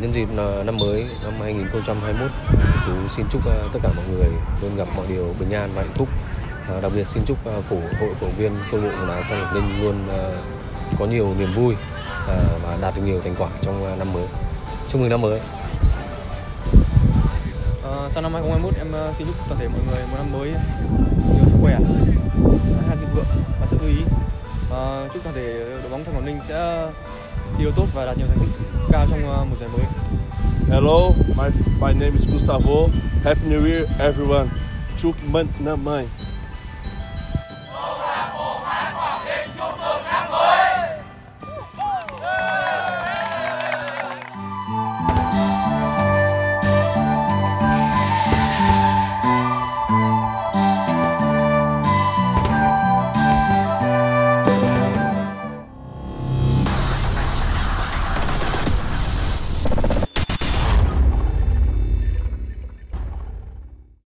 Nhân dịp năm mới năm 2021, Tú xin chúc tất cả mọi người luôn gặp mọi điều bình an và hạnh phúc. Đặc biệt xin chúc hội cổ viên câu lạc bộ bóng đá Than Quảng Ninh luôn có nhiều niềm vui và đạt được nhiều thành quả trong năm mới. Chúc mừng năm mới. Sau năm 2021 em xin chúc toàn thể mọi người một năm mới nhiều sức khỏe, an thịnh vượng và sự ưu ý. Chúc toàn thể đội bóng Than Quảng Ninh sẽ thi đấu tốt và đạt nhiều thành tích cao trong một giải mới. Hello, my name is Gustavo. Happy New Year everyone. Chúc mừng năm mới.